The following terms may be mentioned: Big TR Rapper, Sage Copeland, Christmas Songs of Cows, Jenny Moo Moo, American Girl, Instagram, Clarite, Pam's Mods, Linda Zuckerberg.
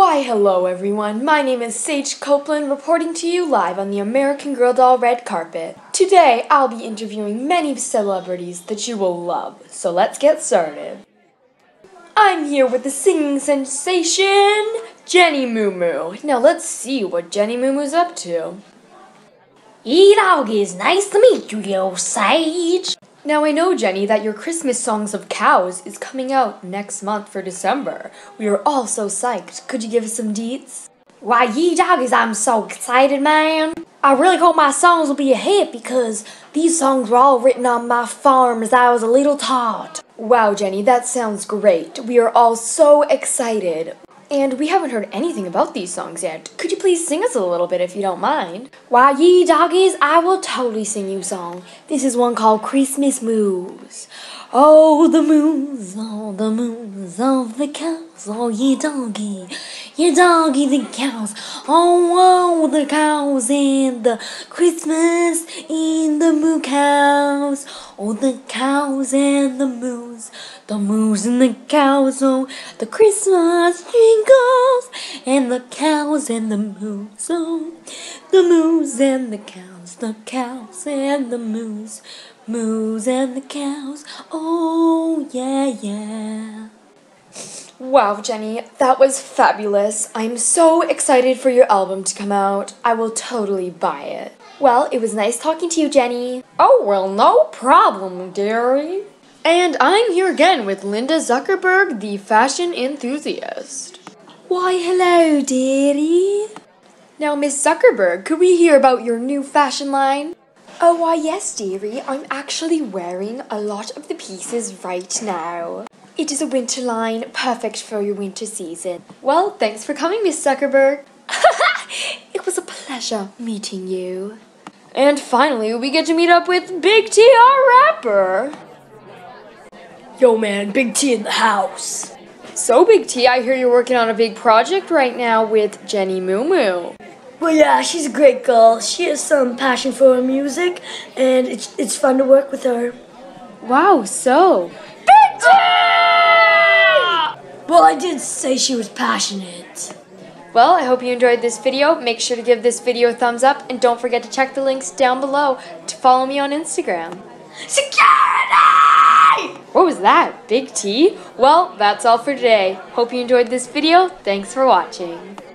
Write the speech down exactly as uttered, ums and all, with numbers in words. Why hello everyone, my name is Sage Copeland reporting to you live on the American Girl doll red carpet. Today I'll be interviewing many celebrities that you will love, so let's get started. I'm here with the singing sensation, Jenny Moo Moo. Now let's see what Jenny Moo Moo's up to. Hey doggies, nice to meet you, yo Sage. Now I know, Jenny, that your Christmas Songs of Cows is coming out next month for December. We are all so psyched. Could you give us some deets? Why, ye doggies, I'm so excited, man. I really hope my songs will be a hit because these songs were all written on my farm as I was a little tot. Wow, Jenny, that sounds great. We are all so excited. And we haven't heard anything about these songs yet. Could you please sing us a little bit if you don't mind? Why, ye doggies, I will totally sing you a song. This is one called Christmas Moos. Oh, the moos, oh, the moos of the cows. Oh, ye doggie, ye doggie the cows. Oh, oh, the cows in the Christmas in the moo cows. Oh, the cows and the moos, the moos and the cows. Oh, the Christmas jingles and the cows and the moos. Oh, the moos and the cows, the cows and the moos, moos and the cows. Oh, yeah, yeah. Wow, Jenny, that was fabulous. I'm so excited for your album to come out. I will totally buy it. Well, it was nice talking to you, Jenny. Oh, well, no problem, dearie. And I'm here again with Linda Zuckerberg, the fashion enthusiast. Why, hello, dearie. Now, Miss Zuckerberg, could we hear about your new fashion line? Oh, why, yes, dearie. I'm actually wearing a lot of the pieces right now. It is a winter line, perfect for your winter season. Well, thanks for coming, Miss Zuckerberg. It was a pleasure meeting you. And finally, we get to meet up with Big T R Rapper! Yo man, Big T in the house! So Big T, I hear you're working on a big project right now with Jenny Moo Moo. Well yeah, she's a great girl. She has some passion for her music, and it's, it's fun to work with her. Wow, so... Big T! Well, I did say she was passionate. Well, I hope you enjoyed this video. Make sure to give this video a thumbs up, and don't forget to check the links down below to follow me on Instagram. Security! What was that? Big T? Well, that's all for today. Hope you enjoyed this video. Thanks for watching.